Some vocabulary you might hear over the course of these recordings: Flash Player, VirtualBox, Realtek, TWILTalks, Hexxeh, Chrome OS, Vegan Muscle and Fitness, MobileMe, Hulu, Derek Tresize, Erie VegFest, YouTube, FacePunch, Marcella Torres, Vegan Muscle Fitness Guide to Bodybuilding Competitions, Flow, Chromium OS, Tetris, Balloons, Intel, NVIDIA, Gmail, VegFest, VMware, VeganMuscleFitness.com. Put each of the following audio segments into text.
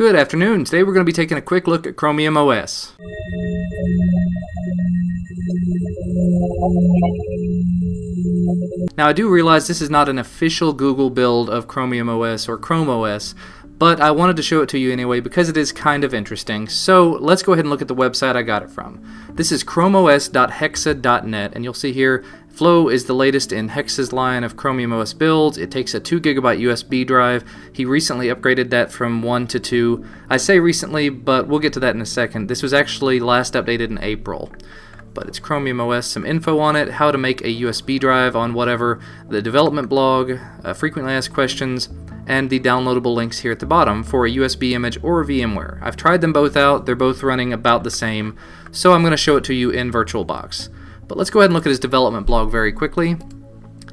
Good afternoon. Today we're going to be taking a quick look at Chromium OS. Now I do realize this is not an official Google build of Chromium OS or Chrome OS, but I wanted to show it to you anyway because it is kind of interesting. So let's go ahead and look at the website I got it from. This is chromeos.hexxeh.net, and you'll see here Flow is the latest in Hexxeh's line of Chromium OS builds. It takes a 2GB USB drive. He recently upgraded that from 1 to 2. I say recently, but we'll get to that in a second. This was actually last updated in April. But it's Chromium OS, some info on it, how to make a USB drive on whatever, the development blog, frequently asked questions, and the downloadable links here at the bottom for a USB image or VMware. I've tried them both out. They're both running about the same, so I'm going to show it to you in VirtualBox. But let's go ahead and look at his development blog very quickly.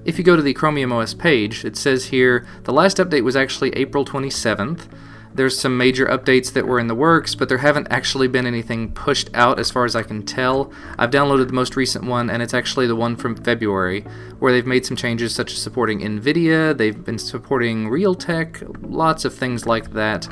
If you go to the Chromium OS page, it says here the last update was actually April 27th. There's some major updates that were in the works, but there haven't actually been anything pushed out as far as I can tell. I've downloaded the most recent one, and it's actually the one from February, where they've made some changes such as supporting NVIDIA, they've been supporting Realtek, lots of things like that.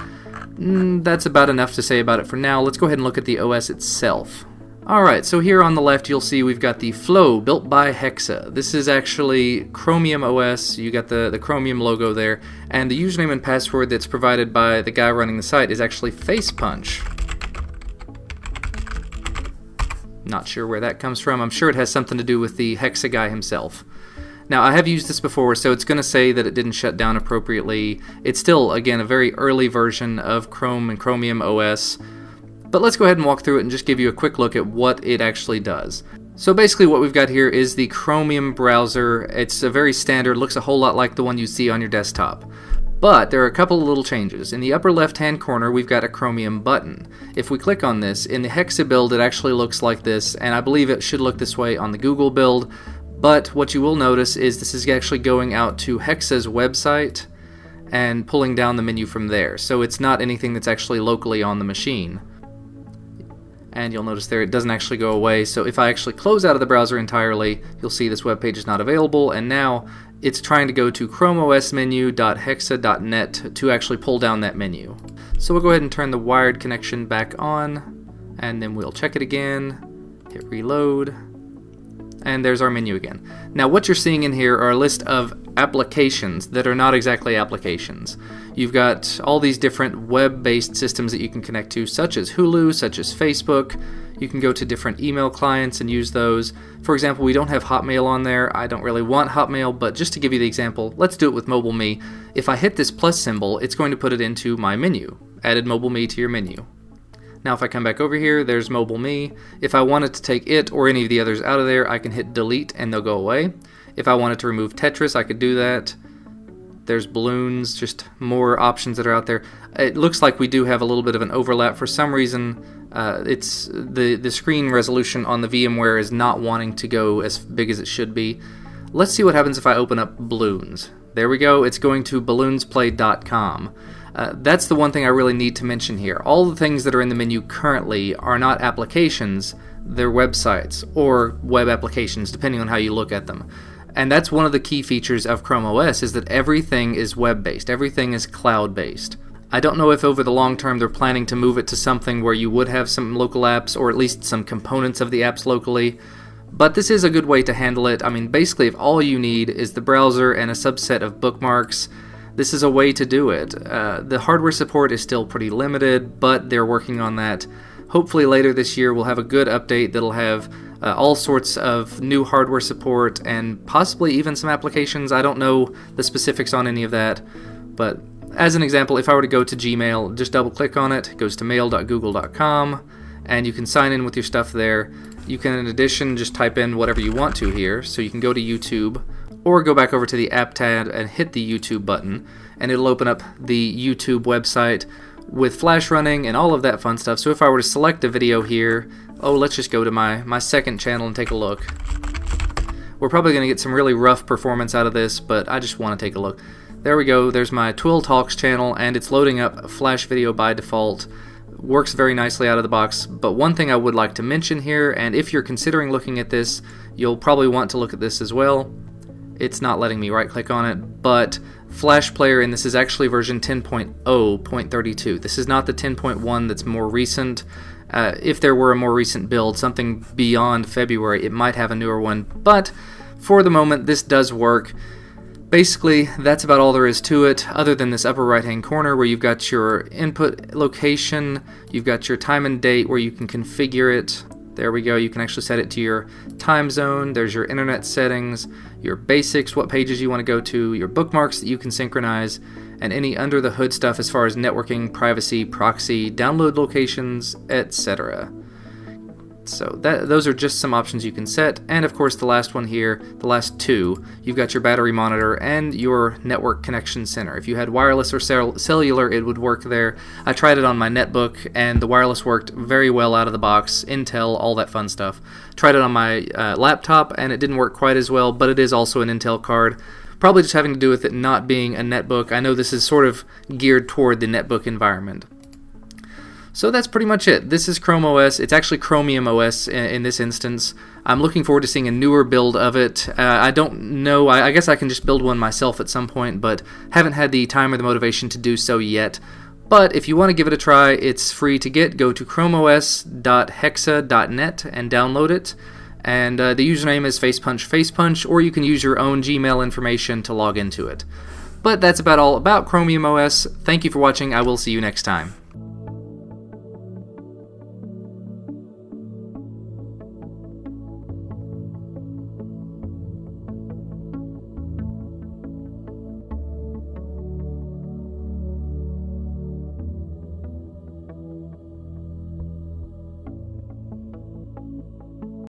That's about enough to say about it for now. Let's go ahead and look at the OS itself. Alright, so here on the left you'll see we've got the Flow built by Hexxeh. This is actually Chromium OS. You got the Chromium logo there, and the username and password that's provided by the guy running the site is actually FacePunch. Not sure where that comes from. I'm sure it has something to do with the Hexxeh guy himself. Now, I have used this before, so it's going to say that it didn't shut down appropriately. It's still, again, a very early version of Chrome and Chromium OS. But let's go ahead and walk through it and just give you a quick look at what it actually does. So basically what we've got here is the Chromium browser. It's a very standard, looks a whole lot like the one you see on your desktop. But there are a couple of little changes. In the upper left-hand corner we've got a Chromium button. If we click on this, in the Hexxeh build it actually looks like this, and I believe it should look this way on the Google build. But what you will notice is this is actually going out to Hexxeh's website and pulling down the menu from there. So it's not anything that's actually locally on the machine. And you'll notice there it doesn't actually go away, so if I actually close out of the browser entirely, you'll see this web page is not available, and now it's trying to go to chromeosmenu.hexxeh.net to actually pull down that menu. So we'll go ahead and turn the wired connection back on, and then we'll check it again, hit reload, and there's our menu again. Now what you're seeing in here are a list of applications that are not exactly applications. You've got all these different web-based systems that you can connect to, such as Hulu, such as Facebook. You can go to different email clients and use those. For example, we don't have Hotmail on there. I don't really want Hotmail, but just to give you the example, let's do it with MobileMe. If I hit this plus symbol, it's going to put it into my menu. Added MobileMe to your menu. Now if I come back over here, there's MobileMe. If I wanted to take it or any of the others out of there, I can hit delete and they'll go away. If I wanted to remove Tetris, I could do that. There's Balloons, just more options that are out there. It looks like we do have a little bit of an overlap. For some reason, it's the screen resolution on the VMware is not wanting to go as big as it should be. Let's see what happens if I open up Balloons. There we go, it's going to balloonsplay.com. That's the one thing I really need to mention here. All the things that are in the menu currently are not applications, they're websites or web applications, depending on how you look at them. And that's one of the key features of Chrome OS, is that everything is web-based, everything is cloud-based. I don't know if over the long term they're planning to move it to something where you would have some local apps, or at least some components of the apps locally, but this is a good way to handle it. I mean, basically if all you need is the browser and a subset of bookmarks, this is a way to do it. The hardware support is still pretty limited, but they're working on that. Hopefully later this year we'll have a good update that'll have all sorts of new hardware support and possibly even some applications. I don't know the specifics on any of that, but as an example, if I were to go to Gmail, just double click on it, it goes to mail.google.com, and you can sign in with your stuff there. You can, in addition, just type in whatever you want to here, so you can go to YouTube, or go back over to the app tab and hit the YouTube button, and it'll open up the YouTube website with Flash running and all of that fun stuff. So if I were to select a video here, let's just go to my second channel and take a look. We're probably going to get some really rough performance out of this, but I just want to take a look. There we go, there's my Twill Talks channel, and it's loading up Flash video by default. Works very nicely out of the box, but one thing I would like to mention here, and if you're considering looking at this, you'll probably want to look at this as well. It's not letting me right-click on it, but Flash Player, and this is actually version 10.0.32. This is not the 10.1 that's more recent. If there were a more recent build, something beyond February, it might have a newer one, but for the moment this does work. Basically, that's about all there is to it, other than this upper right-hand corner where you've got your input location, you've got your time and date where you can configure it. There we go, you can actually set it to your time zone, there's your internet settings, your basics, what pages you want to go to, your bookmarks that you can synchronize, and any under-the-hood stuff as far as networking, privacy, proxy, download locations, etc. So those are just some options you can set, and of course the last one here, the last two, you've got your battery monitor and your network connection center. If you had wireless or cellular, it would work there. I tried it on my netbook, and the wireless worked very well out of the box, Intel, all that fun stuff. Tried it on my laptop, and it didn't work quite as well, but it is also an Intel card. Probably just having to do with it not being a netbook. I know this is sort of geared toward the netbook environment. So that's pretty much it. This is Chrome OS. It's actually Chromium OS in this instance. I'm looking forward to seeing a newer build of it. I don't know. I guess I can just build one myself at some point, but haven't had the time or the motivation to do so yet. But if you want to give it a try, it's free to get. Go to chromeos.hexxeh.net and download it. And the username is FacePunch, or you can use your own Gmail information to log into it. But that's about all about Chromium OS. Thank you for watching. I will see you next time.